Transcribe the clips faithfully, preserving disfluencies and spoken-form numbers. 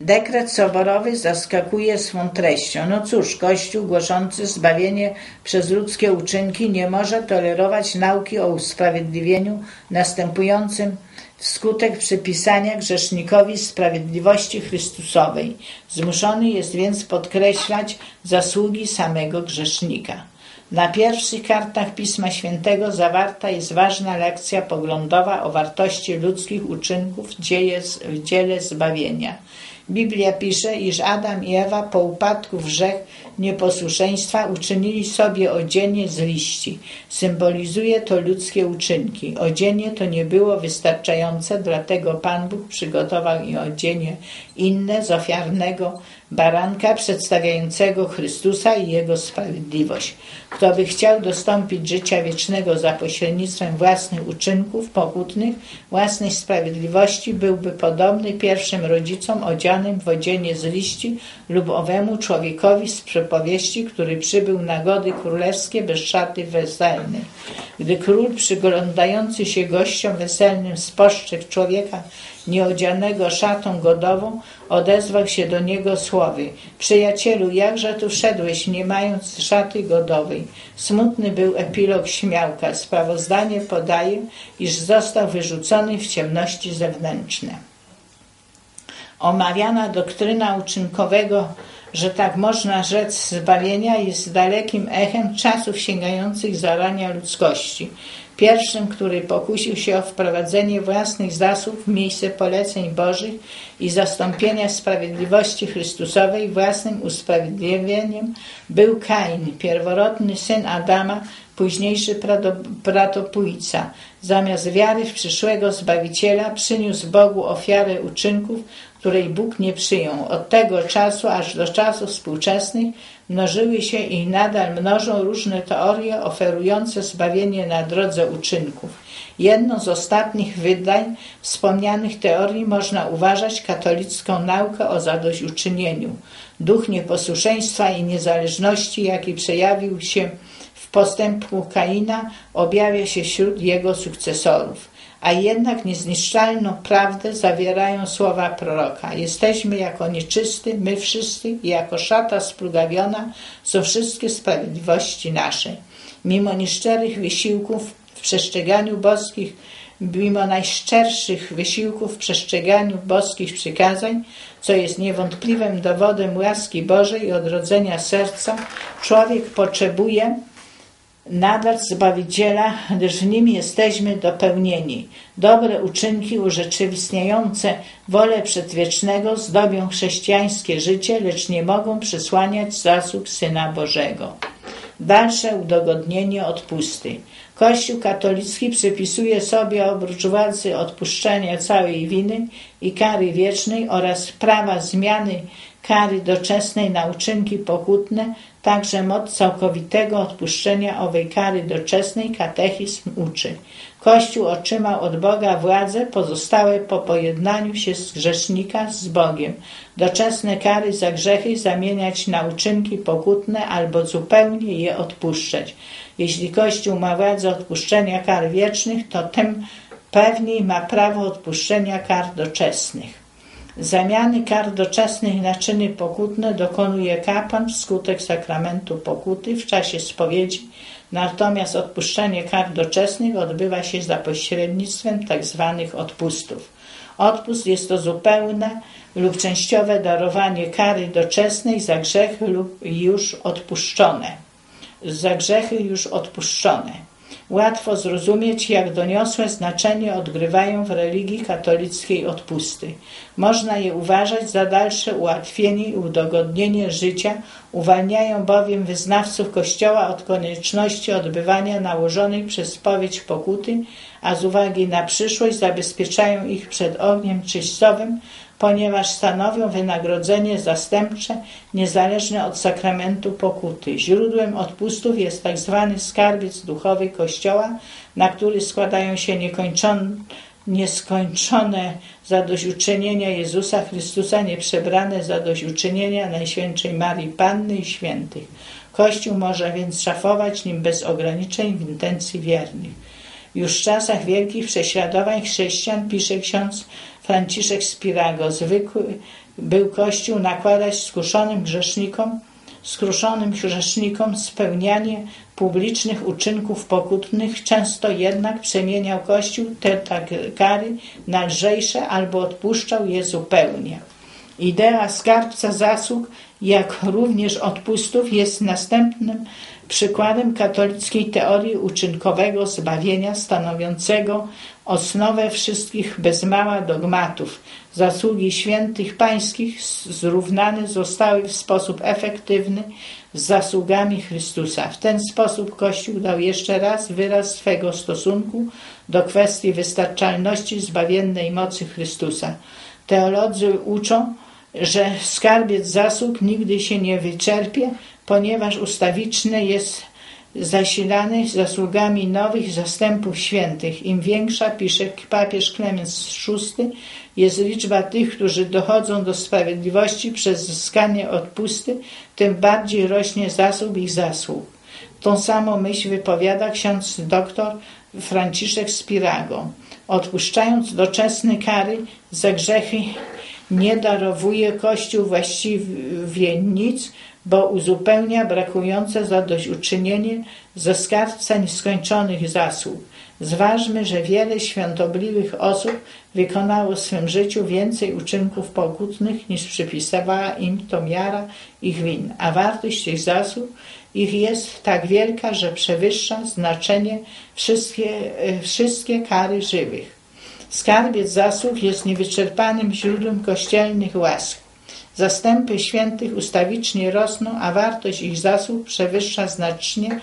Dekret soborowy zaskakuje swą treścią. No cóż, Kościół głoszący zbawienie przez ludzkie uczynki nie może tolerować nauki o usprawiedliwieniu następującym wskutek przypisania grzesznikowi sprawiedliwości Chrystusowej. Zmuszony jest więc podkreślać zasługi samego grzesznika. Na pierwszych kartach Pisma Świętego zawarta jest ważna lekcja poglądowa o wartości ludzkich uczynków w dziele, w dziele zbawienia. Biblia pisze, iż Adam i Ewa po upadku w grzech nieposłuszeństwa uczynili sobie odzienie z liści. Symbolizuje to ludzkie uczynki. Odzienie to nie było wystarczające, dlatego Pan Bóg przygotował im odzienie inne z ofiarnego baranka przedstawiającego Chrystusa i Jego sprawiedliwość. Kto by chciał dostąpić życia wiecznego za pośrednictwem własnych uczynków pokutnych, własnej sprawiedliwości, byłby podobny pierwszym rodzicom odzianym w odzienie z liści lub owemu człowiekowi z przypowieści, który przybył na gody królewskie bez szaty weselnej. Gdy król przyglądający się gościom weselnym spostrzegł człowieka nieodzianego szatą godową, odezwał się do niego słowy: przyjacielu, jakże tu wszedłeś, nie mając szaty godowej? Smutny był epilog śmiałka. Sprawozdanie podaje, iż został wyrzucony w ciemności zewnętrzne. Omawiana doktryna uczynkowego, że tak można rzec, zbawienia jest dalekim echem czasów sięgających zarania ludzkości. Pierwszym, który pokusił się o wprowadzenie własnych zasług w miejsce poleceń Bożych i zastąpienia sprawiedliwości Chrystusowej własnym usprawiedliwieniem, był Kain, pierworodny syn Adama, późniejszy bratobójca. Zamiast wiary w przyszłego Zbawiciela przyniósł Bogu ofiarę uczynków, której Bóg nie przyjął. Od tego czasu aż do czasów współczesnych mnożyły się i nadal mnożą różne teorie oferujące zbawienie na drodze uczynków. Jedną z ostatnich wydań wspomnianych teorii można uważać katolicką naukę o zadośćuczynieniu. Duch nieposłuszeństwa i niezależności, jaki przejawił się w postępku Kaina, objawia się wśród jego sukcesorów. A jednak niezniszczalną prawdę zawierają słowa proroka. Jesteśmy jako nieczysty, my wszyscy, i jako szata sprugawiona są wszystkie sprawiedliwości nasze. Mimo nieszczerych wysiłków w przestrzeganiu boskich, mimo najszczerszych wysiłków w przestrzeganiu boskich przykazań, co jest niewątpliwym dowodem łaski Bożej i odrodzenia serca, człowiek potrzebuje nadal Zbawiciela, gdyż w Nim jesteśmy dopełnieni. Dobre uczynki urzeczywistniające wolę przedwiecznego zdobią chrześcijańskie życie, lecz nie mogą przysłaniać zasług Syna Bożego. Dalsze udogodnienie odpusty. Kościół katolicki przypisuje sobie oprócz władzy odpuszczenia całej winy i kary wiecznej oraz prawa zmiany kary doczesnej na uczynki pokutne także moc całkowitego odpuszczenia owej kary doczesnej, katechizm uczy. Kościół otrzymał od Boga władze pozostałe po pojednaniu się z grzesznika z Bogiem. Doczesne kary za grzechy zamieniać na uczynki pokutne albo zupełnie je odpuszczać. Jeśli Kościół ma władzę odpuszczenia kar wiecznych, to tym pewniej ma prawo odpuszczenia kar doczesnych. Zamiany kar doczesnych na czyny pokutne dokonuje kapłan wskutek sakramentu pokuty w czasie spowiedzi, natomiast odpuszczenie kar doczesnych odbywa się za pośrednictwem tzw. odpustów. Odpust jest to zupełne lub częściowe darowanie kary doczesnej za grzechy lub już odpuszczone. Za grzechy już odpuszczone. Łatwo zrozumieć, jak doniosłe znaczenie odgrywają w religii katolickiej odpusty. Można je uważać za dalsze ułatwienie i udogodnienie życia, uwalniają bowiem wyznawców Kościoła od konieczności odbywania nałożonej przez spowiedź pokuty, a z uwagi na przyszłość zabezpieczają ich przed ogniem czyśćcowym, ponieważ stanowią wynagrodzenie zastępcze niezależne od sakramentu pokuty. Źródłem odpustów jest tzw. skarbiec duchowy Kościoła, na który składają się niekończone, nieskończone zadośćuczynienia Jezusa Chrystusa, nieprzebrane zadośćuczynienia Najświętszej Marii Panny i świętych. Kościół może więc szafować nim bez ograniczeń w intencji wiernych. Już w czasach wielkich prześladowań chrześcijan, pisze ksiądz Franciszek Spirago, zwykły był Kościół nakładać skruszonym grzesznikom, skruszonym grzesznikom spełnianie publicznych uczynków pokutnych, często jednak przemieniał Kościół te, te kary na lżejsze albo odpuszczał je zupełnie. Idea skarbca zasług, jak również odpustów, jest następnym przykładem katolickiej teorii uczynkowego zbawienia, stanowiącego osnowę wszystkich bez mała dogmatów. Zasługi świętych pańskich zrównane zostały w sposób efektywny z zasługami Chrystusa. W ten sposób Kościół dał jeszcze raz wyraz swego stosunku do kwestii wystarczalności zbawiennej mocy Chrystusa. Teolodzy uczą, że skarbiec zasług nigdy się nie wyczerpie, ponieważ ustawiczny jest zasilany zasługami nowych zastępów świętych. Im większa, pisze papież Klemens szósty, jest liczba tych, którzy dochodzą do sprawiedliwości przez zyskanie odpusty, tym bardziej rośnie zasób ich zasług. Tą samą myśl wypowiada ksiądz doktor Franciszek Spirago. Odpuszczając doczesne kary za grzechy, nie darowuje Kościół właściwie nic, bo uzupełnia brakujące zadośćuczynienie ze skarbca nieskończonych zasług. Zważmy, że wiele świątobliwych osób wykonało w swym życiu więcej uczynków pokutnych, niż przypisywała im to miara ich win, a wartość tych zasług ich jest tak wielka, że przewyższa znaczenie wszystkie, wszystkie kary żywych. Skarbiec zasług jest niewyczerpanym źródłem kościelnych łask. Zastępy świętych ustawicznie rosną, a wartość ich zasług przewyższa znacznie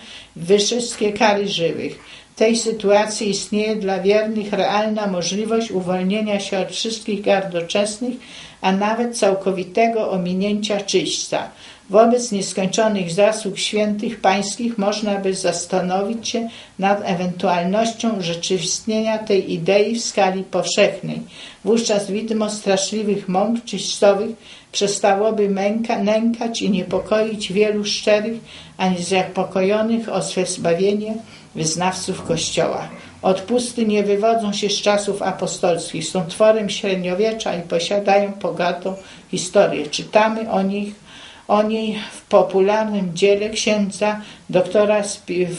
wszystkie kary żywych. W tej sytuacji istnieje dla wiernych realna możliwość uwolnienia się od wszystkich kar doczesnych, a nawet całkowitego ominięcia czyśćca. Wobec nieskończonych zasług świętych pańskich można by zastanowić się nad ewentualnością rzeczywistnienia tej idei w skali powszechnej. Wówczas widmo straszliwych mąk czyśćcowych przestałoby męka, nękać i niepokoić wielu szczerych, a nie zapokojonych o swe zbawienie wyznawców Kościoła. Odpusty nie wywodzą się z czasów apostolskich, są tworem średniowiecza i posiadają bogatą historię. Czytamy o nich O niej w popularnym dziele księdza doktora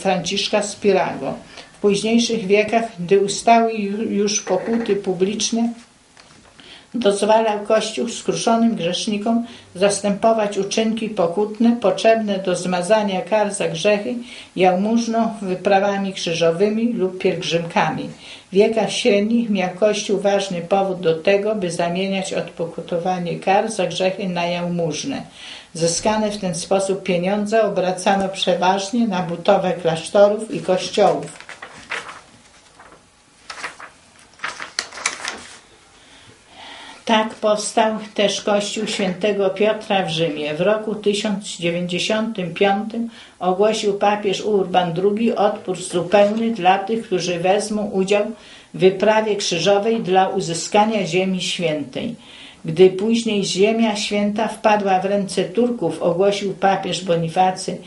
Franciszka Spirago. W późniejszych wiekach, gdy ustały już pokuty publiczne, dozwalał Kościół skruszonym grzesznikom zastępować uczynki pokutne potrzebne do zmazania kar za grzechy jałmużną, wyprawami krzyżowymi lub pielgrzymkami. W wiekach średnich miał Kościół ważny powód do tego, by zamieniać odpokutowanie kar za grzechy na jałmużnę. Zyskane w ten sposób pieniądze obracano przeważnie na budowę klasztorów i kościołów. Tak powstał też kościół świętego Piotra w Rzymie. W roku tysiąc dziewięćdziesiątym piątym ogłosił papież Urban drugi odpór zupełny dla tych, którzy wezmą udział w wyprawie krzyżowej dla uzyskania ziemi świętej. Gdy później ziemia święta wpadła w ręce Turków, ogłosił papież Bonifacy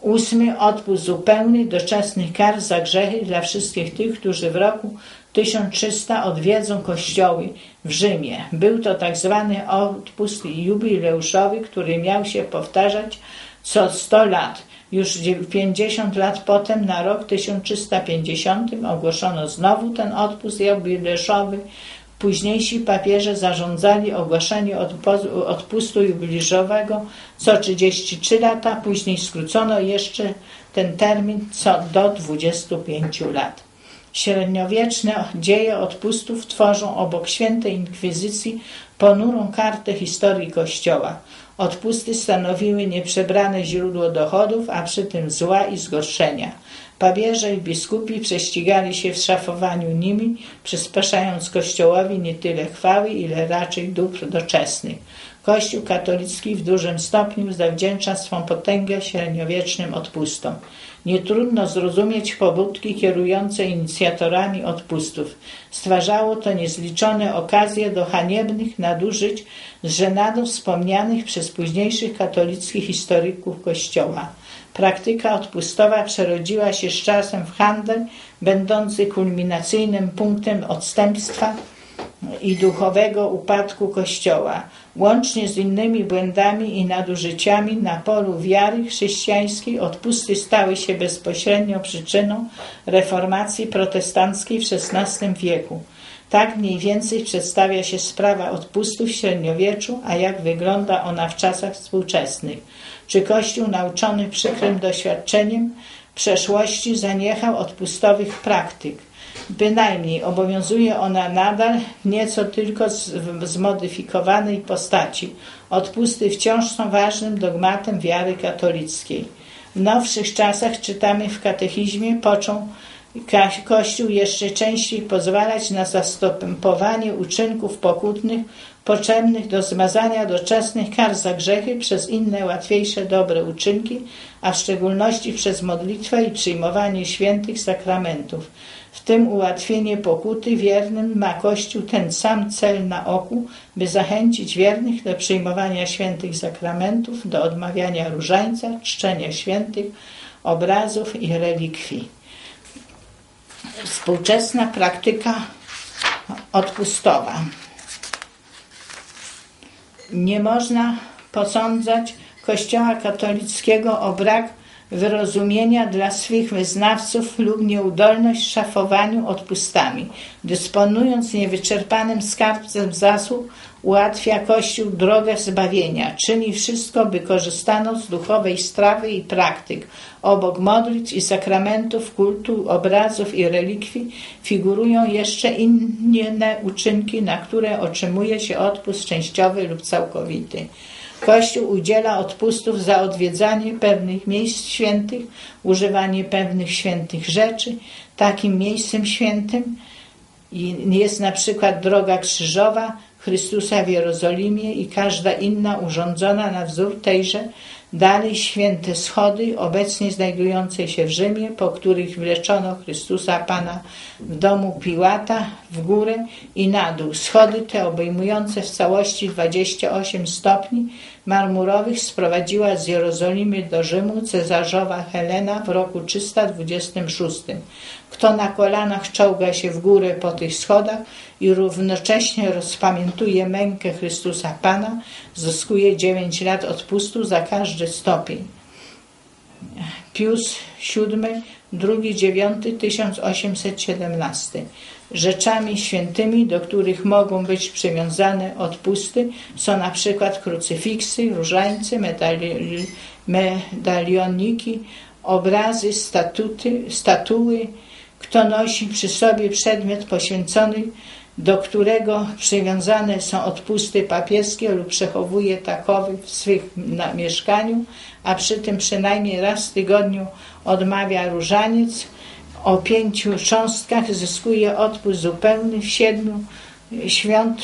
ósmy odpust zupełny doczesnych kar za grzechy dla wszystkich tych, którzy w roku tysiąc trzysta odwiedzą kościoły w Rzymie. Był to tak zwany odpust jubileuszowy, który miał się powtarzać co sto lat. Już pięćdziesiąt lat potem, na rok tysiąc trzysta pięćdziesiąty, ogłoszono znowu ten odpust jubileuszowy. Późniejsi papieże zarządzali ogłaszanie odpustu jubileuszowego co trzydzieści trzy lata, później skrócono jeszcze ten termin co do dwudziestu pięciu lat. Średniowieczne dzieje odpustów tworzą obok świętej inkwizycji ponurą kartę historii Kościoła. Odpusty stanowiły nieprzebrane źródło dochodów, a przy tym zła i zgorszenia. Papieże i biskupi prześcigali się w szafowaniu nimi, przyspieszając Kościołowi nie tyle chwały, ile raczej dóbr doczesnych. Kościół katolicki w dużym stopniu zawdzięcza swą potęgę średniowiecznym odpustom. Nie trudno zrozumieć pobudki kierujące inicjatorami odpustów. Stwarzało to niezliczone okazje do haniebnych nadużyć z żenadą wspomnianych przez późniejszych katolickich historyków Kościoła. Praktyka odpustowa przerodziła się z czasem w handel, będący kulminacyjnym punktem odstępstwa i duchowego upadku Kościoła, łącznie z innymi błędami i nadużyciami na polu wiary chrześcijańskiej, odpusty stały się bezpośrednio przyczyną reformacji protestanckiej w szesnastym wieku. Tak mniej więcej przedstawia się sprawa odpustu w średniowieczu, a jak wygląda ona w czasach współczesnych. Czy Kościół, nauczony przykrym doświadczeniem przeszłości, zaniechał odpustowych praktyk? Bynajmniej obowiązuje ona nadal w nieco tylko zmodyfikowanej postaci. Odpusty wciąż są ważnym dogmatem wiary katolickiej. W nowszych czasach, czytamy w katechizmie, począł Kościół jeszcze częściej pozwalać na zastępowanie uczynków pokutnych potrzebnych do zmazania doczesnych kar za grzechy przez inne, łatwiejsze, dobre uczynki, a w szczególności przez modlitwę i przyjmowanie świętych sakramentów. W tym ułatwienie pokuty wiernym ma Kościół ten sam cel na oku, by zachęcić wiernych do przyjmowania świętych sakramentów, do odmawiania różańca, czczenia świętych obrazów i relikwii. Współczesna praktyka odpustowa. Nie można posądzać Kościoła katolickiego o brak wyrozumienia dla swych wyznawców lub nieudolność w szafowaniu odpustami. Dysponując niewyczerpanym skarbcem zasług, ułatwia Kościół drogę zbawienia. Czyni wszystko, by korzystano z duchowej strawy i praktyk. Obok modlitw i sakramentów, kultu, obrazów i relikwii figurują jeszcze inne uczynki, na które otrzymuje się odpust częściowy lub całkowity. Kościół udziela odpustów za odwiedzanie pewnych miejsc świętych, używanie pewnych świętych rzeczy. Takim miejscem świętym jest na przykład Droga Krzyżowa Chrystusa w Jerozolimie i każda inna urządzona na wzór tejże, dalej święte schody obecnie znajdujące się w Rzymie, po których wleczono Chrystusa Pana w domu Piłata w górę i na dół. Schody te, obejmujące w całości dwadzieścia osiem stopni marmurowych, sprowadziła z Jerozolimy do Rzymu cesarzowa Helena w roku trzysta dwadzieścia sześć. Kto na kolanach czołga się w górę po tych schodach i równocześnie rozpamiętuje mękę Chrystusa Pana, zyskuje dziewięć lat odpustu za każdy stopień. Pius siódmy drugi dziewiąty tysiąc osiemset siedemnaście. Rzeczami świętymi, do których mogą być przywiązane odpusty, są na przykład krucyfiksy, różańce, medali medalioniki, obrazy, statuty, statuły. Kto nosi przy sobie przedmiot poświęcony, do którego przywiązane są odpusty papieskie, lub przechowuje takowy w swych mieszkaniu, a przy tym przynajmniej raz w tygodniu odmawia różaniec, o pięciu cząstkach zyskuje odpust zupełny w siedmiu świąt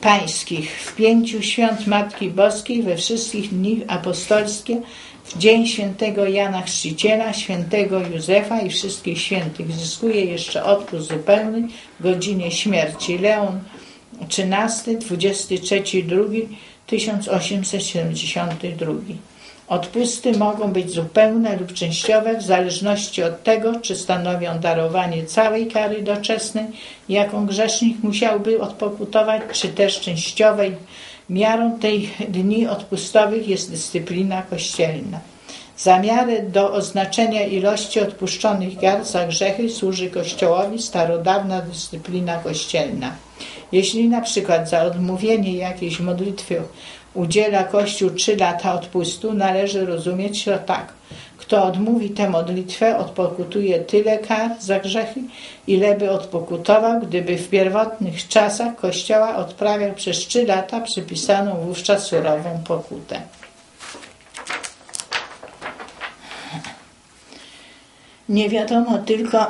pańskich, w pięciu świąt Matki Boskiej, we wszystkich dni apostolskie, w dzień świętego Jana Chrzciciela, świętego Józefa i wszystkich świętych. Zyskuje jeszcze odpust zupełny w godzinie śmierci. Leon trzynasty, dwudziesty trzeci drugi tysiąc osiemset siedemdziesiąt dwa. Odpusty mogą być zupełne lub częściowe w zależności od tego, czy stanowią darowanie całej kary doczesnej, jaką grzesznik musiałby odpokutować, czy też częściowej. Miarą tej dni odpustowych jest dyscyplina kościelna. Za miarę do oznaczenia ilości odpuszczonych kar za grzechy służy Kościołowi starodawna dyscyplina kościelna. Jeśli na przykład za odmówienie jakiejś modlitwy udziela Kościół trzy lata odpustu, należy rozumieć to tak. Kto odmówi tę modlitwę, odpokutuje tyle kar za grzechy, ile by odpokutował, gdyby w pierwotnych czasach Kościoła odprawiał przez trzy lata przypisaną wówczas surową pokutę. Nie wiadomo tylko,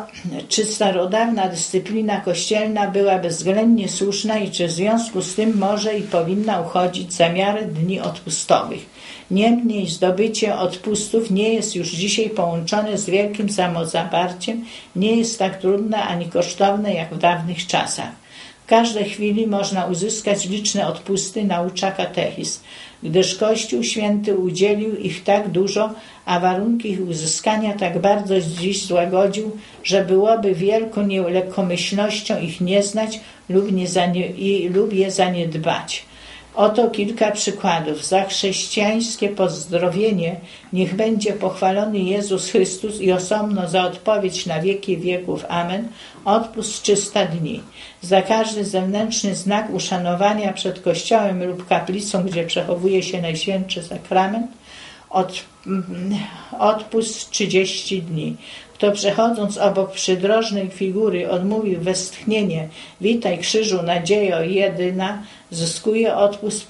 czy starodawna dyscyplina kościelna była bezwzględnie słuszna i czy w związku z tym może i powinna uchodzić za miarę dni odpustowych. Niemniej zdobycie odpustów nie jest już dzisiaj połączone z wielkim samozaparciem, nie jest tak trudne ani kosztowne jak w dawnych czasach. W każdej chwili można uzyskać liczne odpusty, naucza katechizm, gdyż Kościół Święty udzielił ich tak dużo, a warunki ich uzyskania tak bardzo dziś złagodził, że byłoby wielką lekkomyślnością ich nie znać lub, nie zanie, i, lub je zaniedbać. Oto kilka przykładów. Za chrześcijańskie pozdrowienie niech będzie pochwalony Jezus Chrystus i osobno za odpowiedź na wieki wieków. Amen. Odpust trzysta dni. Za każdy zewnętrzny znak uszanowania przed kościołem lub kaplicą, gdzie przechowuje się Najświętszy Sakrament. Od, odpust trzydzieści dni. Kto przechodząc obok przydrożnej figury odmówił westchnienie „Witaj krzyżu, nadziejo jedyna”, zyskuje odpust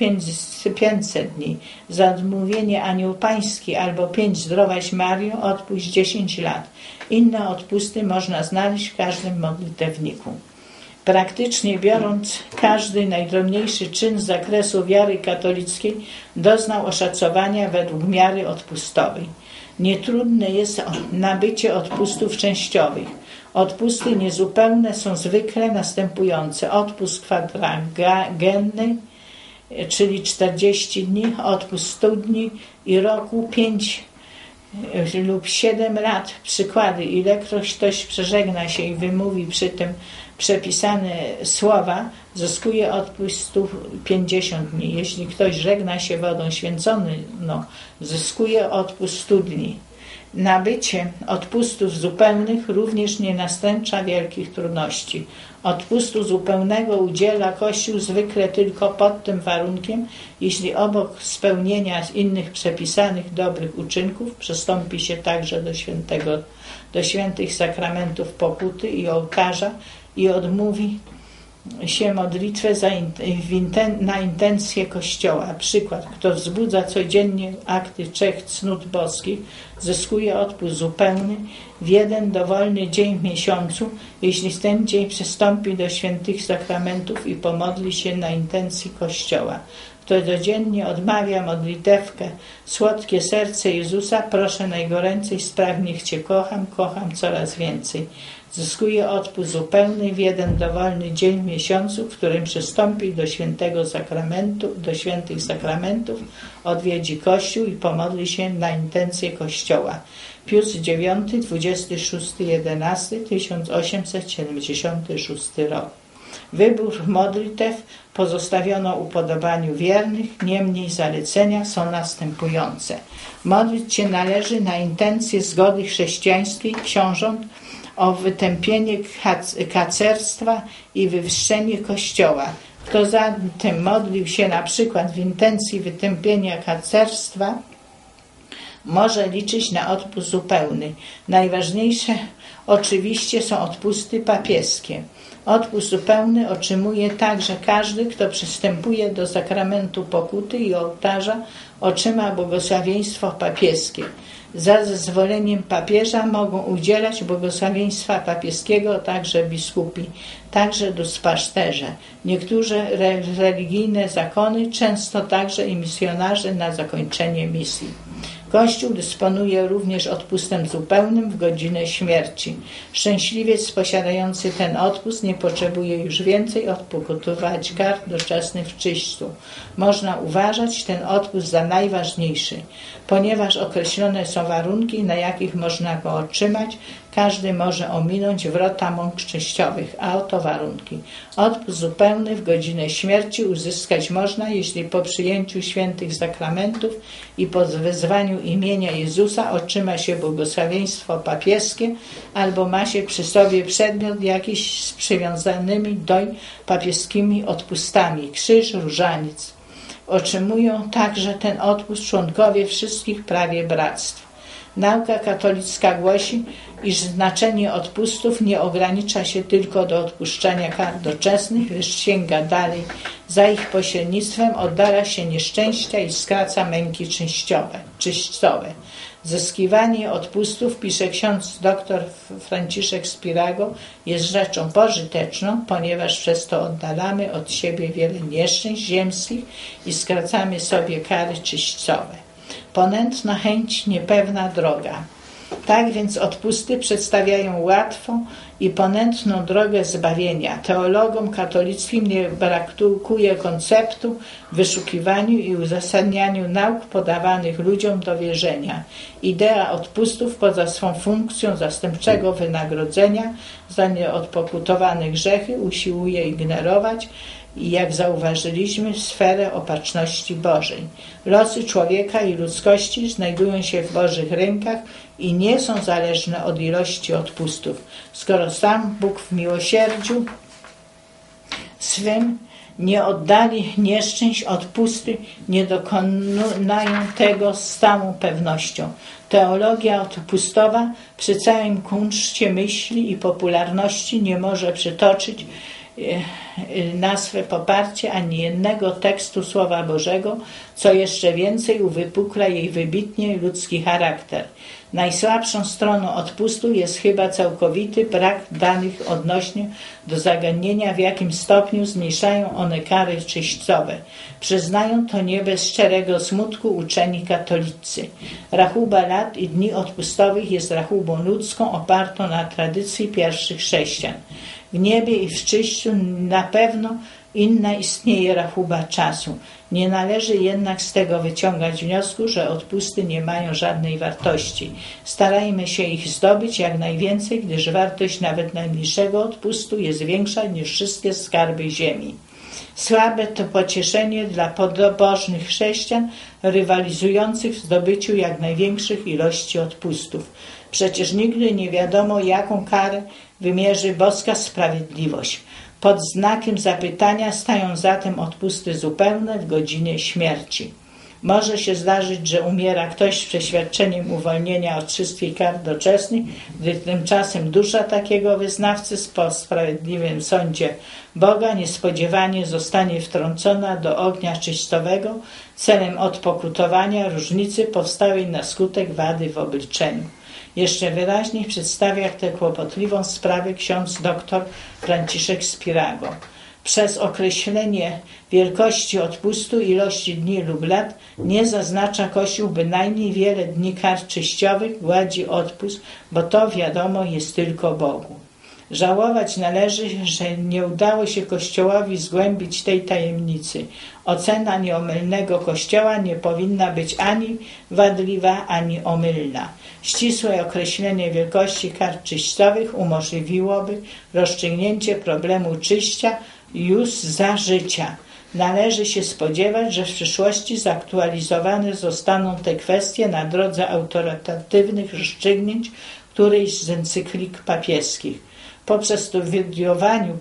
pięćset dni. Za odmówienie Anioł Pański albo pięć Zdrowaś Mario odpust dziesięć lat. Inne odpusty można znaleźć w każdym modlitewniku. Praktycznie biorąc, każdy najdrobniejszy czyn z zakresu wiary katolickiej doznał oszacowania według miary odpustowej. Nietrudne jest nabycie odpustów częściowych. Odpusty niezupełne są zwykle następujące. Odpust kwadragenny, czyli czterdzieści dni, odpust stu dni i roku, pięć lub siedem lat. Przykłady. Ilekroć ktoś przeżegna się i wymówi przy tym przepisane słowa, zyskuje odpust stu pięćdziesięciu dni. Jeśli ktoś żegna się wodą święconą, no, zyskuje odpust stu dni. Nabycie odpustów zupełnych również nie następcza wielkich trudności. Odpustu zupełnego udziela Kościół zwykle tylko pod tym warunkiem, jeśli obok spełnienia innych przepisanych dobrych uczynków przystąpi się także do, świętego, do świętych sakramentów pokuty i ołtarza i odmówi się modlitwę za inten, na intencje Kościoła. Przykład, kto wzbudza codziennie akty trzech cnót boskich, zyskuje odpust zupełny w jeden dowolny dzień w miesiącu, jeśli w ten dzień przystąpi do świętych sakramentów i pomodli się na intencji Kościoła. Kto codziennie odmawia modlitewkę „Słodkie serce Jezusa, proszę najgoręcej spraw, niech Cię kocham, kocham coraz więcej”, zyskuje odpust zupełny w jeden dowolny dzień w miesiącu, w którym przystąpi do świętego sakramentu, do świętych sakramentów, odwiedzi Kościół i pomodli się na intencje Kościoła. Pius dziewiąty, dwudziesty szósty jedenasty tysiąc osiemset siedemdziesiąty szósty rok. Wybór modlitew pozostawiono upodobaniu wiernych, niemniej zalecenia są następujące. Modlić się należy na intencje zgody chrześcijańskiej książąt o wytępienie kacerstwa i wywyższenie Kościoła. Kto zatem modlił się na przykład w intencji wytępienia kacerstwa, może liczyć na odpust zupełny. Najważniejsze oczywiście są odpusty papieskie. Odpust zupełny otrzymuje także każdy, kto przystępuje do sakramentu pokuty i ołtarza, otrzyma błogosławieństwo papieskie. Za zezwoleniem papieża mogą udzielać błogosławieństwa papieskiego także biskupi, także duszpasterze. Niektóre re religijne zakony, często także i misjonarze na zakończenie misji. Kościół dysponuje również odpustem zupełnym w godzinę śmierci. Szczęśliwiec posiadający ten odpust nie potrzebuje już więcej odpokutować kar doczesnych w czyśćcu. Można uważać ten odpust za najważniejszy, ponieważ określone są warunki, na jakich można go otrzymać. Każdy może ominąć wrota mąk czyściowych, a oto warunki. Odpust zupełny w godzinę śmierci uzyskać można, jeśli po przyjęciu świętych sakramentów i po wezwaniu imienia Jezusa otrzyma się błogosławieństwo papieskie albo ma się przy sobie przedmiot jakiś z przywiązanymi doń papieskimi odpustami, krzyż, różaniec. Otrzymują także ten odpust członkowie wszystkich prawie bractw. Nauka katolicka głosi, iż znaczenie odpustów nie ogranicza się tylko do odpuszczania kar doczesnych, lecz sięga dalej. Za ich pośrednictwem oddala się nieszczęścia i skraca męki czyśćcowe. Zyskiwanie odpustów, pisze ksiądz dr Franciszek Spirago, jest rzeczą pożyteczną, ponieważ przez to oddalamy od siebie wiele nieszczęść ziemskich i skracamy sobie kary czyśćcowe. Ponętna chęć, niepewna droga. Tak więc odpusty przedstawiają łatwą i ponętną drogę zbawienia. Teologom katolickim nie brakuje konceptu w wyszukiwaniu i uzasadnianiu nauk podawanych ludziom do wierzenia. Idea odpustów poza swą funkcją zastępczego wynagrodzenia za nieodpokutowane grzechy usiłuje ignorować, i jak zauważyliśmy, sferę opatrzności Bożej. Losy człowieka i ludzkości znajdują się w Bożych rękach i nie są zależne od ilości odpustów, skoro sam Bóg w miłosierdziu swym nie oddali nieszczęść odpusty, nie dokonają tego z całą pewnością. Teologia odpustowa przy całym kunszcie myśli i popularności nie może przytoczyć na swe poparcie ani jednego tekstu Słowa Bożego, co jeszcze więcej uwypukla jej wybitnie ludzki charakter. Najsłabszą stroną odpustu jest chyba całkowity brak danych odnośnie do zagadnienia, w jakim stopniu zmniejszają one kary czyśćcowe. Przyznają to nie bez szczerego smutku uczeni katolicy. Rachuba lat i dni odpustowych jest rachubą ludzką opartą na tradycji pierwszych chrześcijan. W niebie i w czyściu na pewno inna istnieje rachuba czasu. Nie należy jednak z tego wyciągać wniosku, że odpusty nie mają żadnej wartości. Starajmy się ich zdobyć jak najwięcej, gdyż wartość nawet najmniejszego odpustu jest większa niż wszystkie skarby ziemi. Słabe to pocieszenie dla pobożnych chrześcijan rywalizujących w zdobyciu jak największych ilości odpustów. Przecież nigdy nie wiadomo, jaką karę wymierzy boska sprawiedliwość. Pod znakiem zapytania stają zatem odpusty zupełne w godzinie śmierci. Może się zdarzyć, że umiera ktoś z przeświadczeniem uwolnienia od wszystkich kar doczesnych, gdy tymczasem dusza takiego wyznawcy po sprawiedliwym sądzie Boga niespodziewanie zostanie wtrącona do ognia czyśćcowego celem odpokutowania różnicy powstałej na skutek wady w obliczeniu. Jeszcze wyraźniej przedstawia tę kłopotliwą sprawę ksiądz dr Franciszek Spirago. Przez określenie wielkości odpustu, ilości dni lub lat nie zaznacza Kościół bynajmniej wiele dni kar czyściowych, gładzi odpust, bo to wiadomo jest tylko Bogu. Żałować należy, że nie udało się Kościołowi zgłębić tej tajemnicy. Ocena nieomylnego Kościoła nie powinna być ani wadliwa, ani omylna. Ścisłe określenie wielkości kar czyśćcowych umożliwiłoby rozstrzygnięcie problemu czyścia już za życia. Należy się spodziewać, że w przyszłości zaktualizowane zostaną te kwestie na drodze autorytatywnych rozstrzygnięć którejś z encyklik papieskich. Poprzez studiowaniu